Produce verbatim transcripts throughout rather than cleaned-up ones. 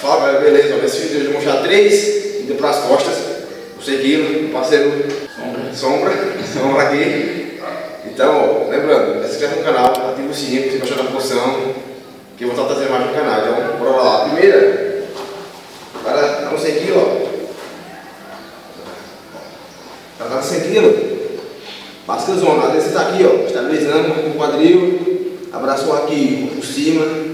Fala, beleza, olha esse vídeo de um já três, indo para as costas, o seguindo, parceiro, sombra, sombra, sombra aqui. Então, ó, lembrando, se inscreve no canal, ativa o sininho para você baixar na posição, que eu vou estar trazendo mais no canal. Então, bora lá. Primeira, para dar um seguir, ó. Para dar um seguir, passa a zona, às vezes você está aqui, ó, estabilizando com o quadril, abraçou aqui por cima.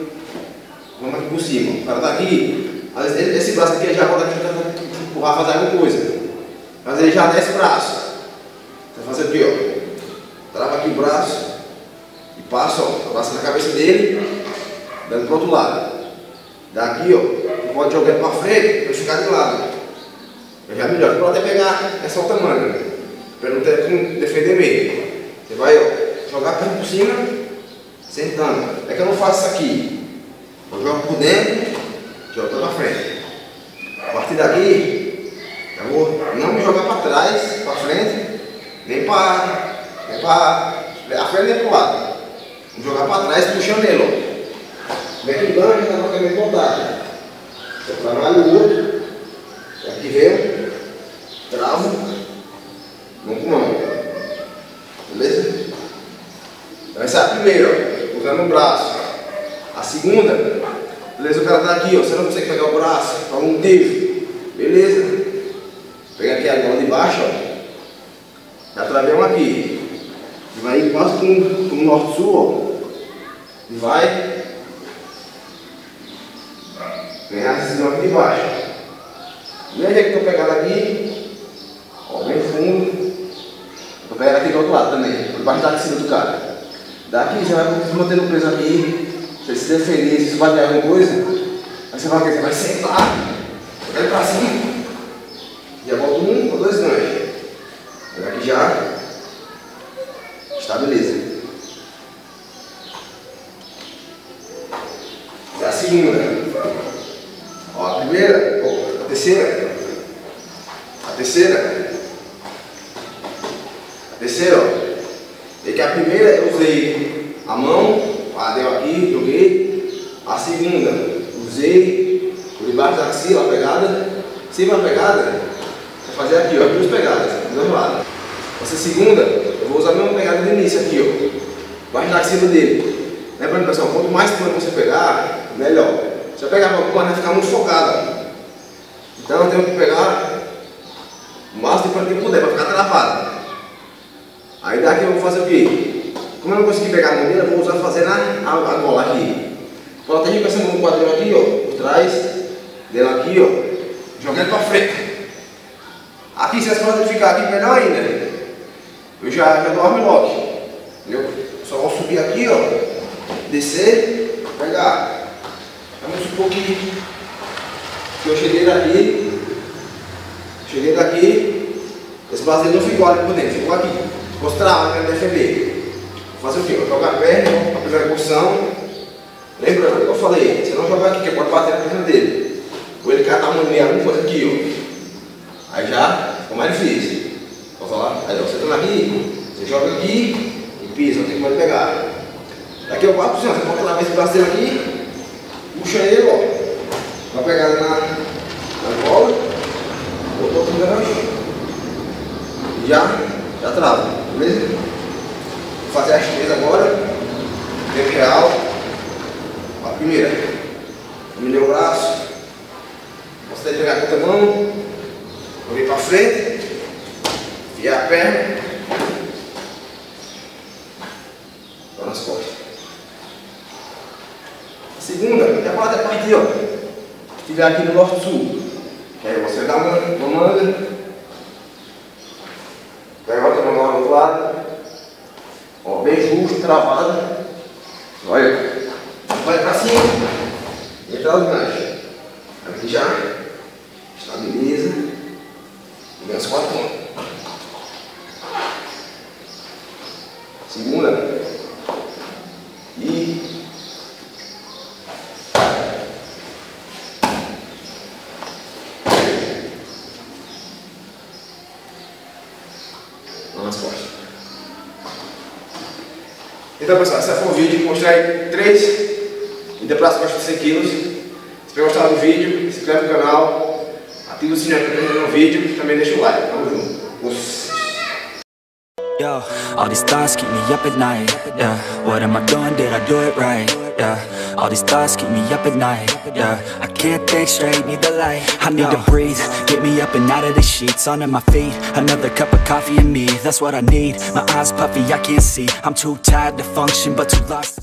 Vamos aqui por cima. O cara tá aqui. Às vezes esse braço aqui já roda aqui para empurrar, fazer alguma coisa. Mas ele já desce o braço. Tá fazendo aqui, ó. Trava aqui o braço. E passa, ó. Abraça na cabeça dele. Dando pro outro lado. Daqui, ó. Pode jogar pra frente pra ficar de lado. Eu já melhor. Pode até pegar essa outra manga, né? Pra não ter que defender meio. Você vai, ó. Jogar a perna por cima. Sentando. É que eu não faço isso aqui. Eu jogo por dentro, jogo para frente. A partir daqui, eu vou não me jogar para trás, para frente, nem para nem para a frente nem para o lado. Vou jogar para trás, puxando ele. Vem aqui embaixo, está com a mesma vontade. Eu trabalho o outro, aqui vem, travo, mão com mão. Beleza? Então, essa é a primeira, usando o braço. A segunda, beleza, o cara tá aqui, ó, você não consegue pegar o braço, tá um teve, beleza? Pega aqui a mão de baixo, ó, já travemos aqui, e vai quase com, com o norte-sul, ó, e vai, vem a decisão aqui de baixo, mesmo jeito que eu tô pegando aqui, ó, bem fundo, tô pegando aqui do outro lado também, por baixo da decisão do cara, daqui você vai mantendo preso aqui. Você se defender, se bater alguma coisa, aí você vai, você vai sentar, vai pra cima, já volta um ou dois ganhos. Olha aqui já, estabiliza. E a segunda, ó, a primeira, ó, a terceira, a terceira, a terceira, ó, é que a primeira eu usei a mão. Ah, deu aqui, joguei. A segunda, usei por debaixo da axila, a pegada. Se uma pegada, vou fazer aqui, ó, duas pegadas, dois lados. Essa segunda, eu vou usar a mesma pegada do início aqui, ó, debaixo da axila dele. Lembrando, pessoal, quanto mais plano você pegar, melhor. Se eu pegar para o plano, vai ficar muito focado. Então, eu tenho que pegar o máximo de plano que puder, para ficar travado. Aí daqui eu vou fazer o quê? Como eu não consegui pegar a mão dele, eu vou usar fazer a, a, a bola aqui. Pode até ir com essa mão no quadril aqui, ó, por trás, dela aqui, ó, jogando pra frente. Aqui, se as coisas ficar aqui, melhor ainda. Eu já, já dou arm lock. Entendeu? Só vou subir aqui, ó, descer, pegar. Vamos supor que, que eu cheguei daqui, cheguei daqui, esse braço não ficou ali por dentro, ficou aqui. Mostrar, né, defender. Fazer o que? Vou jogar a perna, a primeira porção. Lembrando o que eu falei, se não jogar aqui, que pode bater na perna dele. Ou ele cai na mão meia, alguma coisa aqui, ó. Aí já ficou mais difícil. Posso falar? Aí ó, você tá aqui, você joga aqui e pisa, não tem como ele pegar. Daqui eu bato, você pode lavar esse braço dele aqui, puxa ele, ó. Vai pegar na, na bola, botou com o gancho e já, já trava, beleza? Fazer as três agora, tempo real. A primeira, dominei o braço, você pegar com a outra mão, joguei para frente, enfiar a perna, só nas costas. A segunda, já pode até partir, ó, estiver aqui no norte-sul, que aí você dá uma, uma manga, pega a outra mão lá do outro lado. Ó, bem justo, travado. Olha, vai pra cima. Entra o gancho. Aqui já. Estabiliza. Vem as quatro pontas. Segunda. E. Vamos nas costas. Então pessoal, esse foi o vídeo que mostrei três e depois as costas de cem quilos. Se tiver gostado do vídeo, se inscreve no canal, ativa o sininho para não perder o vídeo e também deixa o like. Tamo junto. Yo, all these thoughts keep me up at night, yeah. What am I doing? Did I do it right? Yeah. All these thoughts keep me up at night, yeah. I can't think straight, need the light. I need to breathe, get me up and out of the sheets. Under my feet, another cup of coffee and me. That's what I need, my eyes puffy, I can't see. I'm too tired to function, but too lost